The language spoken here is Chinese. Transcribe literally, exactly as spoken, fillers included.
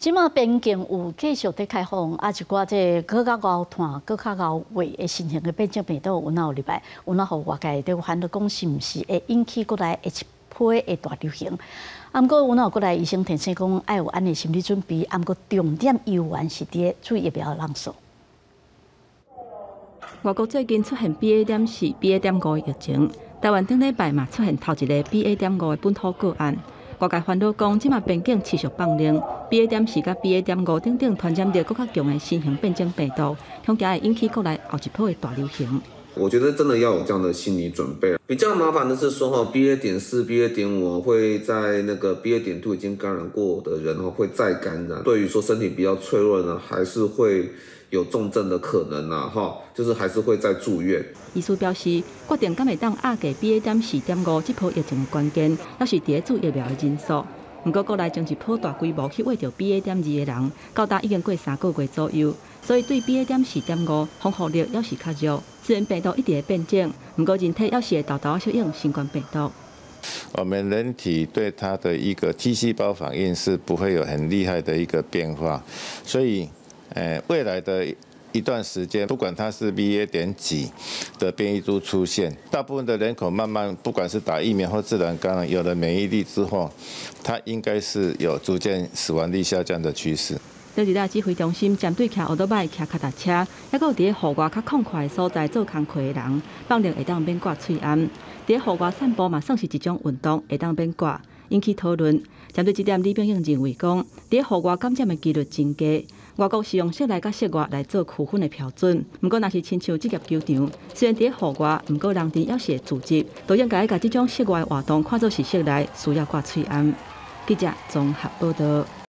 即马边境有继续在开放，啊，一寡即搁较熬炭、搁较熬话的新型的变种病毒有哪有入来？有哪互外界在反对讲是毋是会引起过来一批的大流行？啊，毋过有哪有过来医生提醒讲，爱有安尼心理准备，啊，毋过重点依然是伫注意疫苗滥用。 外国最近出现 B A 点四、B A 点五的疫情，台湾顶礼拜嘛出现头一个 B A 点五的本土个案。外界烦恼讲，即马边境持续放冷 ，B A 点四甲 B A 点五等等传染着更较强的新型变种病毒，恐惊会引起国内后一波的大流行。我觉得真的要有这样的心理准备。比较麻烦的是说哈 ，B A 点四、B A 点五会在那个 B A 点二已经感染过的人哦，会再感染。对于说身体比较脆弱呢，还是会 有重症的可能啊，哈，就是还是会再住院。医师表示，决定敢会当压低 B A 点四点五这波疫情的关键，还是第一注疫苗的人数。不过，国内将一波大规模去喂到 B A 点二的人，到达已经过三个月左右，所以对 B A 点四点五防护力还是较弱。虽然病毒一直会变种，不过人体还是会偷偷适应新冠病毒。 我们人体对它的一个 T 细胞反应是不会有很厉害的一个变化，所以 诶，未来的一段时间，不管它是 B A 点几的变异株出现，大部分的人口慢慢，不管是打疫苗或自然感染，有了免疫力之后，它应该是有逐渐死亡率下降的趋势。在一大指挥中心针对骑奥多拜、骑脚踏车，还佫有伫户外较空旷的所在做工课的人，放令会当免挂喙安。伫户外散步嘛，算是一种运动，会当免挂，引起讨论。针对这点，李炳英认为讲，伫户外感染的几率真低。 外国是用室内甲室外来做区分的标准，不过若是亲像职业球场，虽然伫户外，不过人哋还是会组织，都应该把这种室外活动看作是室内，需要挂喙安。记者综合报道。